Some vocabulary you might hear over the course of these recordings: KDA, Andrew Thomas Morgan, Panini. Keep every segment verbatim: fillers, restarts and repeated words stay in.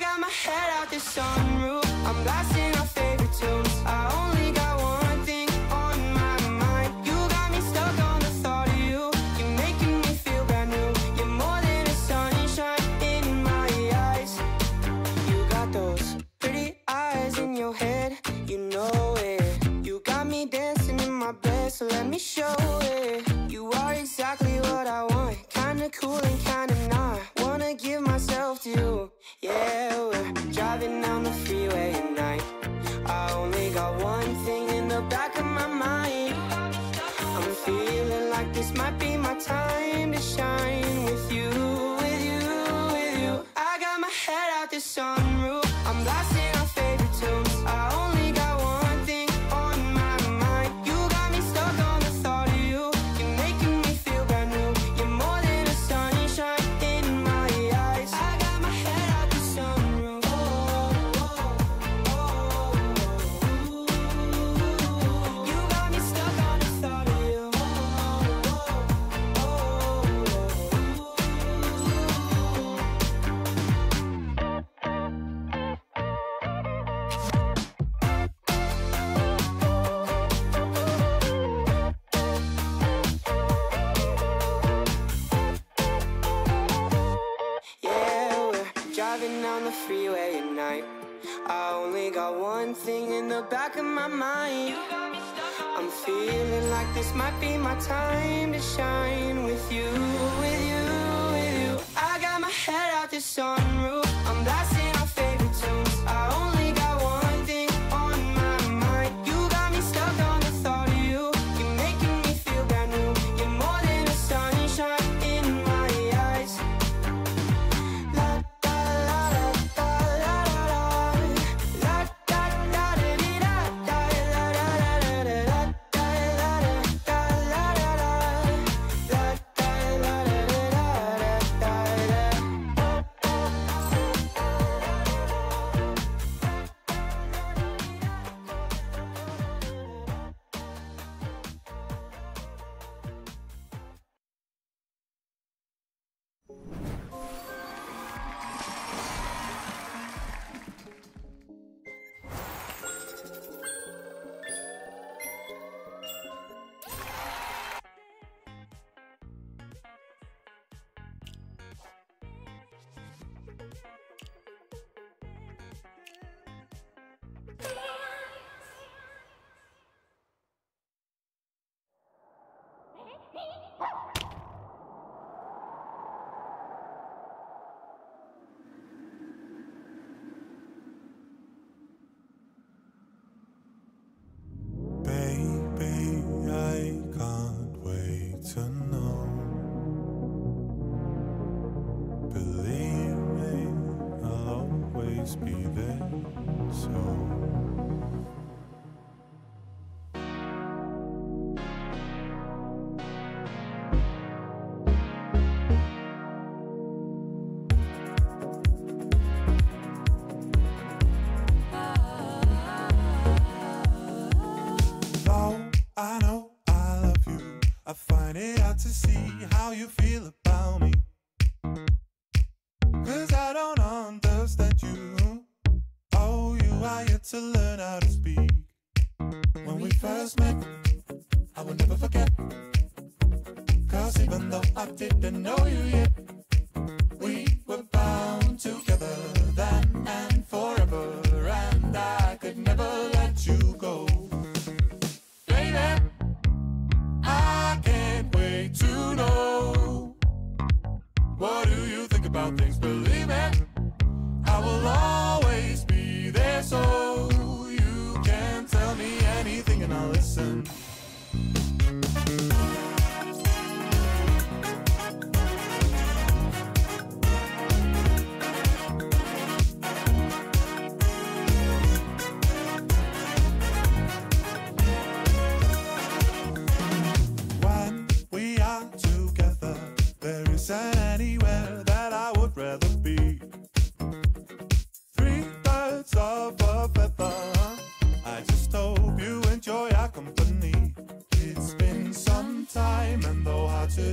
got my head out the sunroof. I'm blasting our favorite tunes. I only got one thing on my mind. You got me stuck on the thought of you. You're making me feel brand new. You're more than a sunshine in my eyes. You got those pretty eyes in your head, you know it. You got me dancing in my bed, so let me show it. You are exactly what I want, kinda cool and kinda not. Wanna give myself to you. Yeah, we're driving down the freeway at night. I only got one thing in the back of my mind. I'm feeling like this might be my time to shine. With you, with you, with you. I got my head out the sunroof. I'm blasting our favorite tunes. I only got one thing on my mind. You got me stuck on the thought of you. You're making me feel brand new. You're more than a sunshine in my eyes. I got my head out the sunroof. Oh, oh, oh, oh, oh. You got me stuck on the thought of you. Oh, oh, oh, oh, oh, oh. Driving on the freeway at night. I only got one thing in the back of my mind. I'm feeling like this might be my time to shine. With you, with you, with you. I got my head out the sunroof. I'm blasting our favorite tunes. I only got one thing on my mind. You got me stuck on the thought of you. You're making me feel brand new. You're more than a sunshine in my eyes.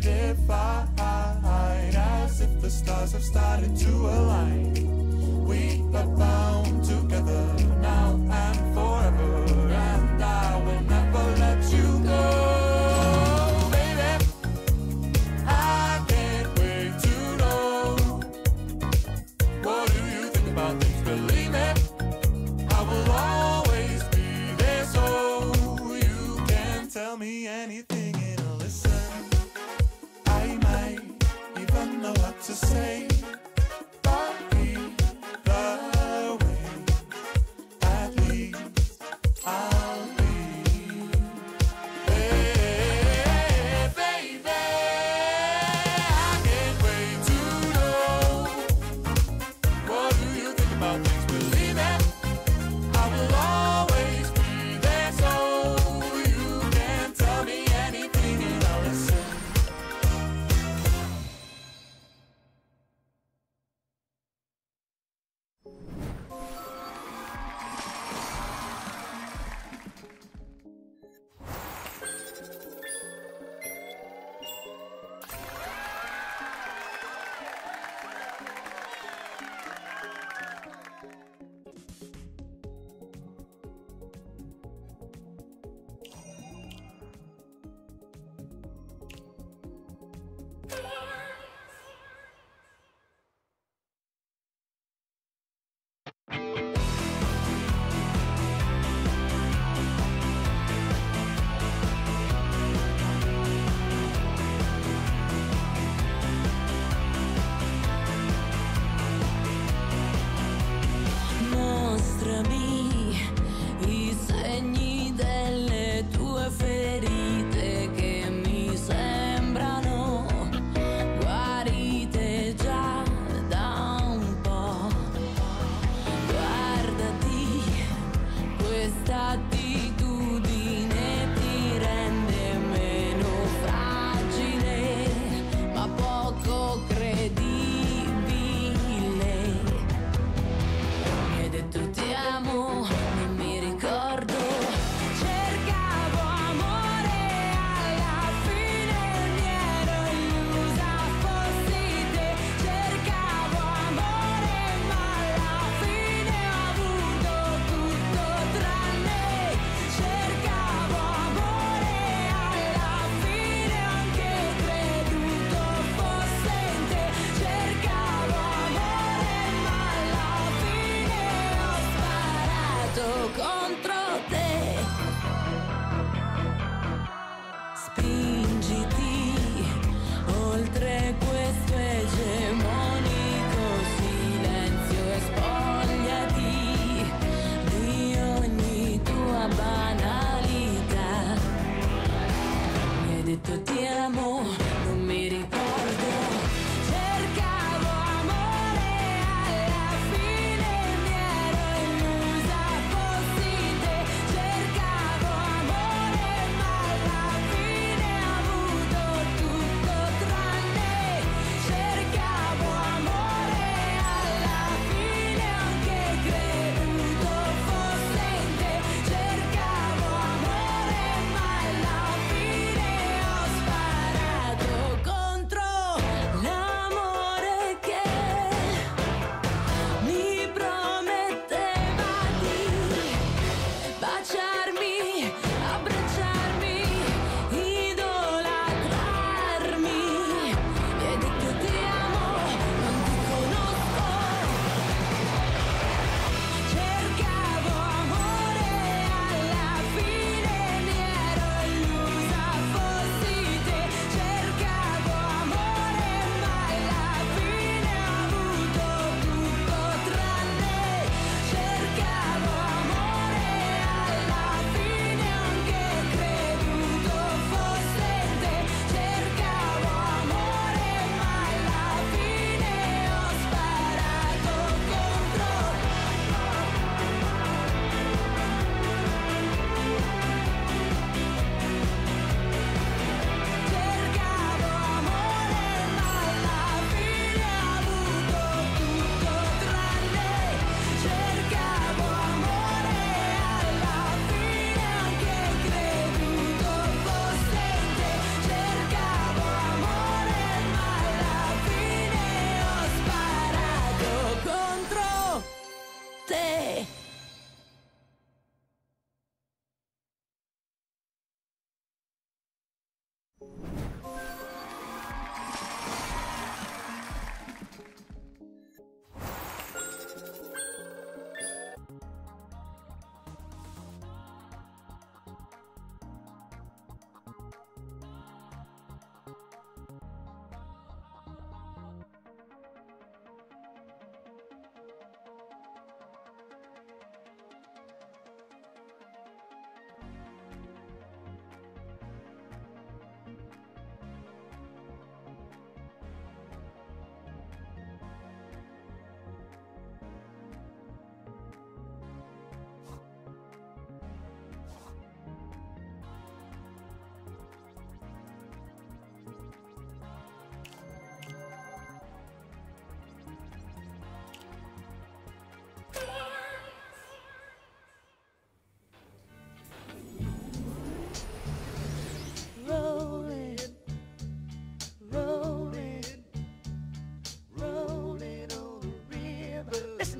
Divine, as if the stars have started to align. We To say, but be the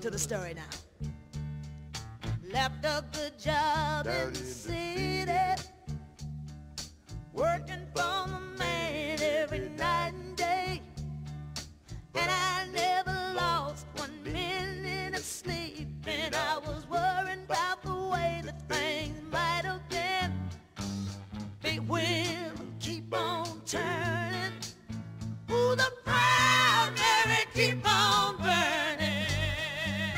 to the story now. Left a good job in the city, working for my man every night and day, and I never lost one minute of sleep, and I was worried about the way that things might have been. Big wheel keep on turning, ooh, the primary keep on burning,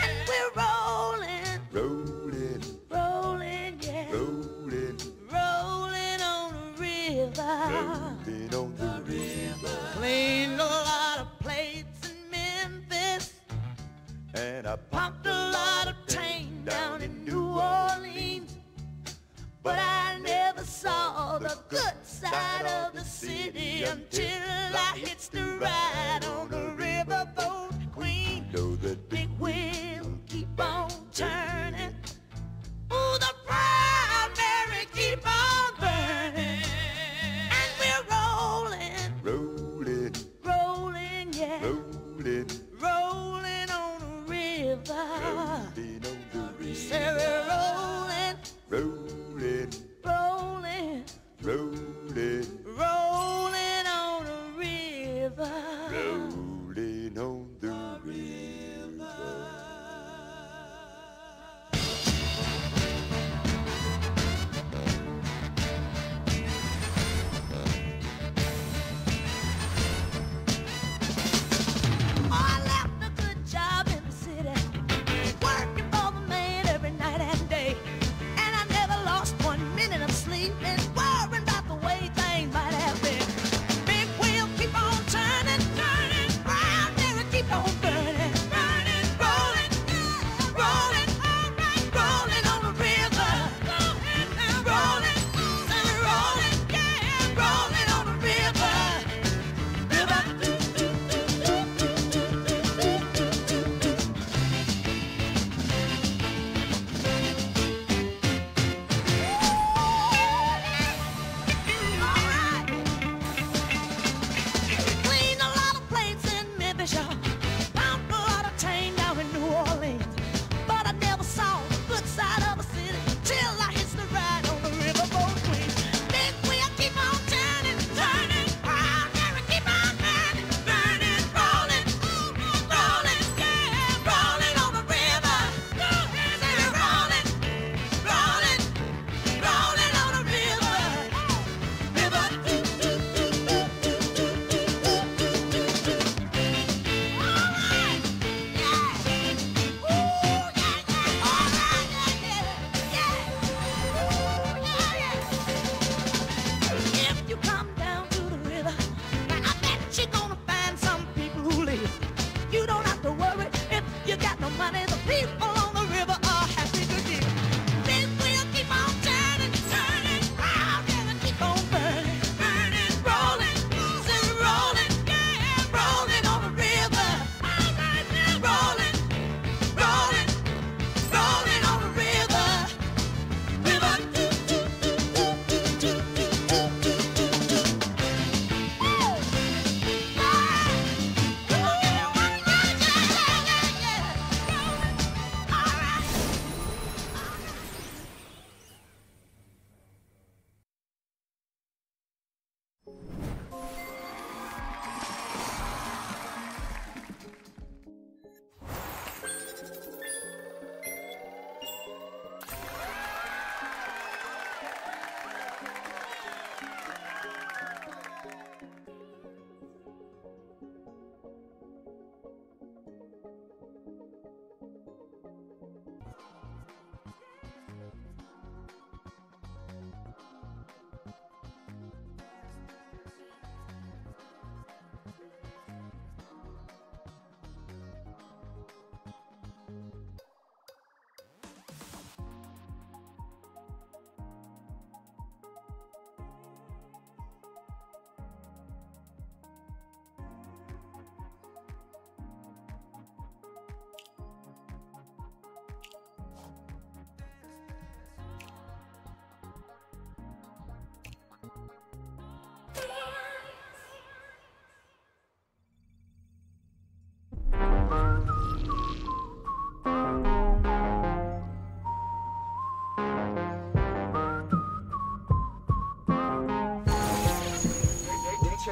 and we're rolling, rolling, rolling, yeah, rolling, rolling on the river. Rolling on the river.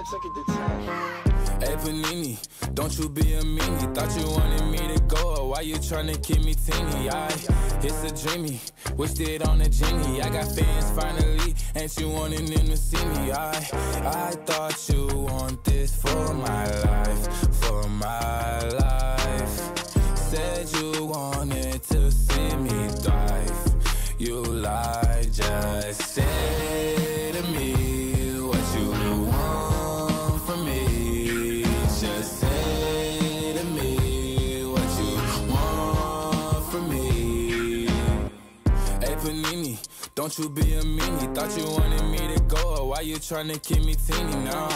Hey Panini, don't you be a meanie. Thought you wanted me to go, why you tryna keep me teeny? I, it's a dreamy, wished it on a genie. I got fans finally, and you wanted them to see me. I, I thought you want this for my life, for my life. Said you wanted to see me thrive. You lied, just say to me what you want from me. Just say to me what you want from me. Hey Panini, don't you be a meanie. Thought you wanted me to go, why you tryna keep me teeny now?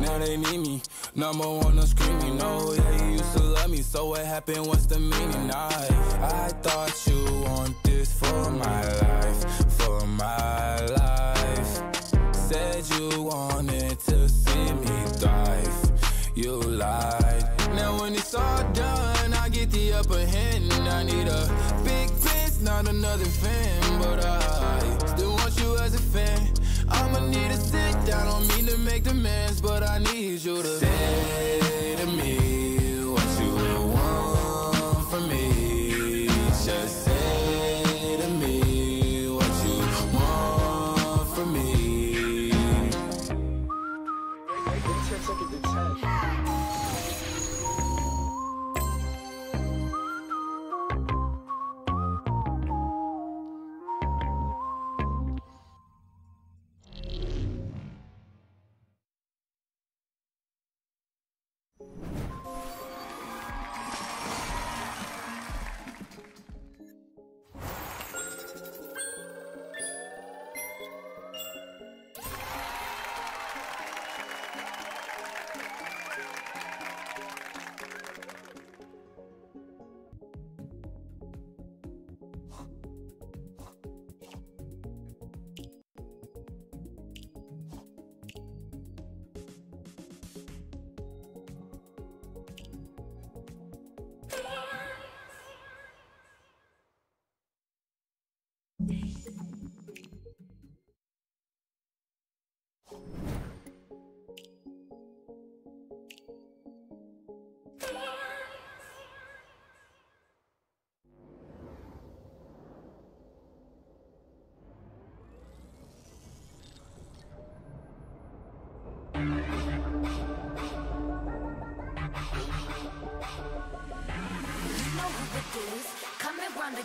Now they need me, number one on screen. You know, yeah, you used to love me, so what happened, what's the meaning? I, I thought you wanted this for my life, for my life. Said you wanted to see me thrive, you lied. Now when it's all done, I get the upper hand. I need a big fence, not another fan, but I still want you as a fan. I'ma need a sit down, don't mean to make demands, but I need you to say to me what you want from me. Just say to me what you want from me.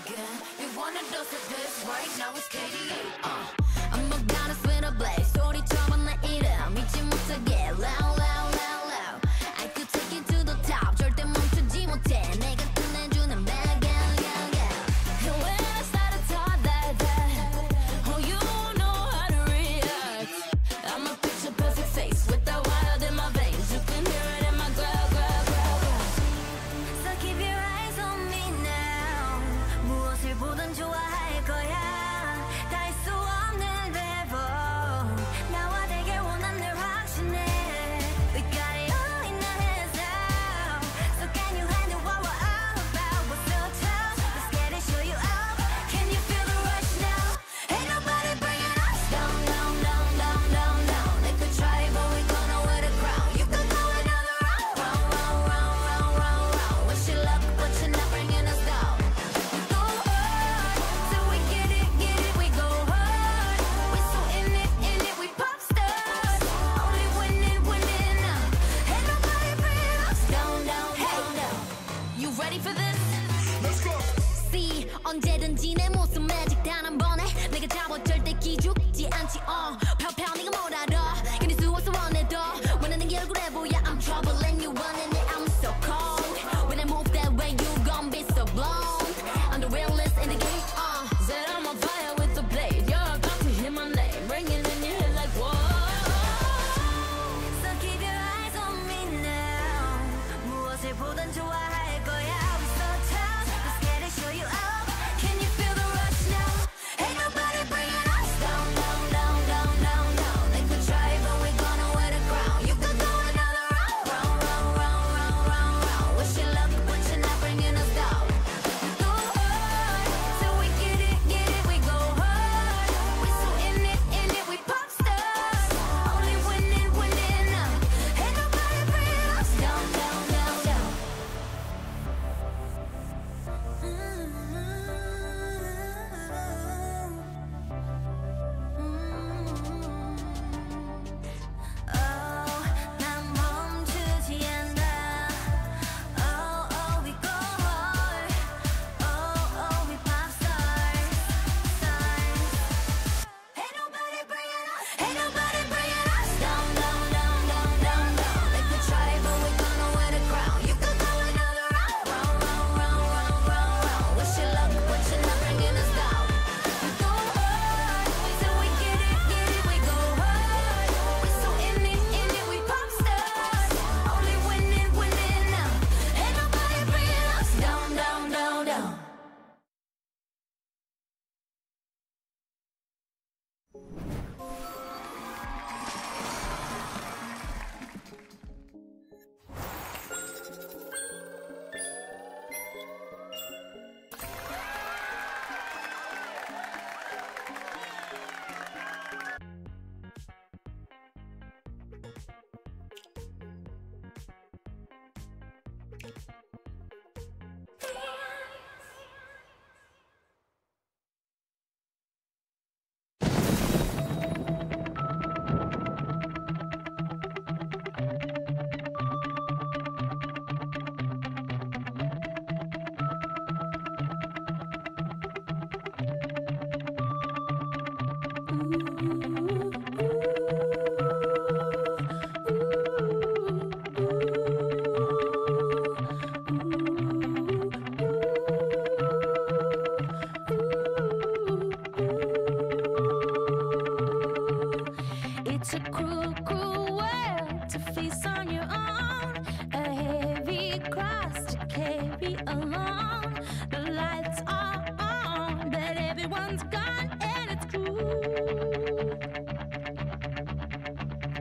Again, you want to dose of this right now? It's K D A. Uh, I'm gonna spin a blaze. 소리 쳐만 나 이래 믿지 못하게. Loud, loud, loud, loud. I could take it to the top. 절대 멈추지 못해. 내가 끝내주는 bad girl, girl, girl. And when I started talking that, that, oh, you know how to react. I'm a picture perfect face with that wild in my veins. You can hear it in my growl, growl, growl, growl. So keep your eyes on me now. 무엇을 보든 좋아할 거야. 닿을 수 없는 level. 나와 되게 원한 늘 확신해. We got it all in our hands now. So can you handle what we're all about? We're so tough, let's get it, show you out. Can you feel the rush now? Ain't nobody bringing us down, down, down, down, down, down. They could try it, but we gonna wear the crown. You could go another round, round, round, round, round, round, round. Wish you luck, but you're not bringing us down. 언제든지 내 모습 매직 단 한 번에 내가 잡아 절대 기죽지 않지. 어 펴펴 네가 뭘 알아. 괜히 수워서 원해도 원하는 게 얼굴에 보여. I'm trouble and you running it. I'm so cold. When I move that way you gon' be so blown. I'm the realest in the game. Uh, set on my fire with the blade. You're about to hear my name ringing in your head like whoa. So keep your eyes on me now. 무엇을 보던 좋아할 거야. We're so tough, let's get it, show you out.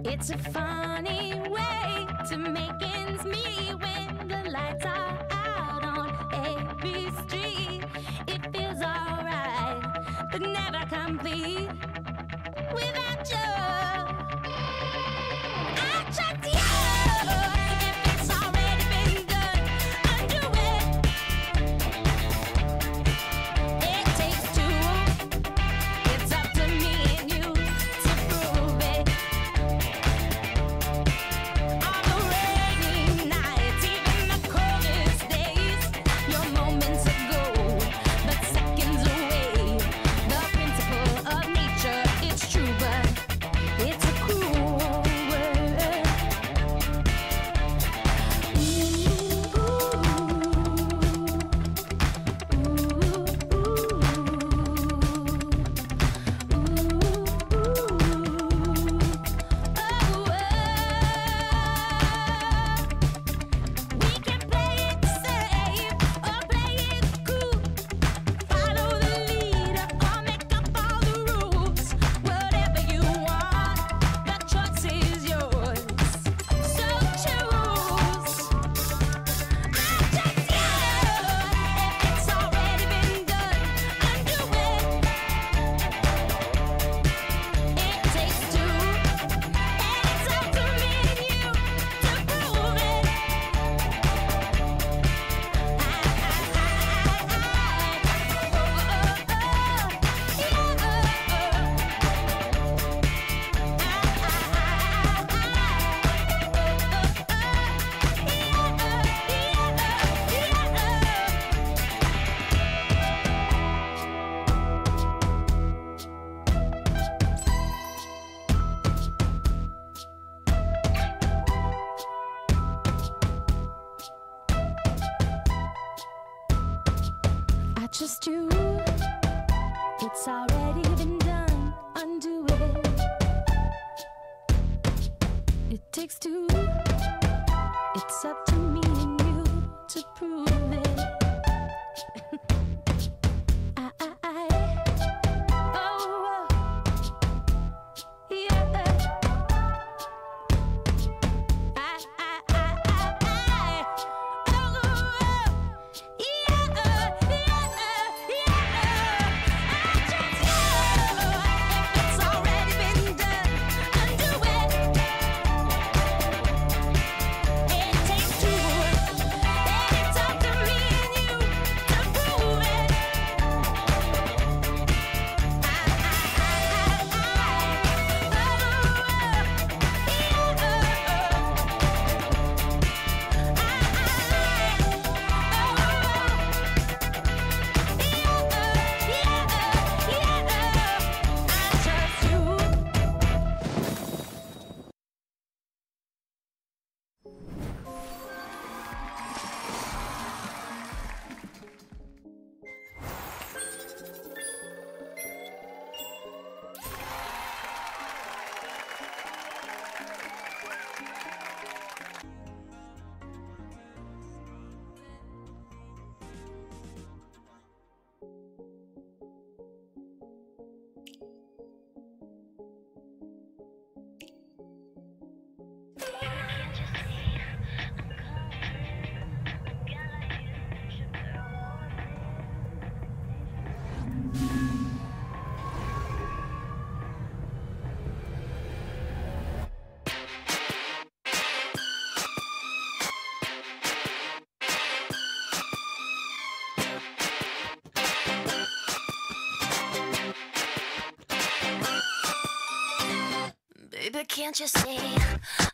It's a funny way to make ends meet when the lights are out on every street. It feels alright, but never complete without you. I checked you. Just you, it's already been done, undo it. It takes two, it's up to me and you to prove it. I, I, I, oh, yeah. I, I, I, I, I, oh, yeah. It's up to can't you see?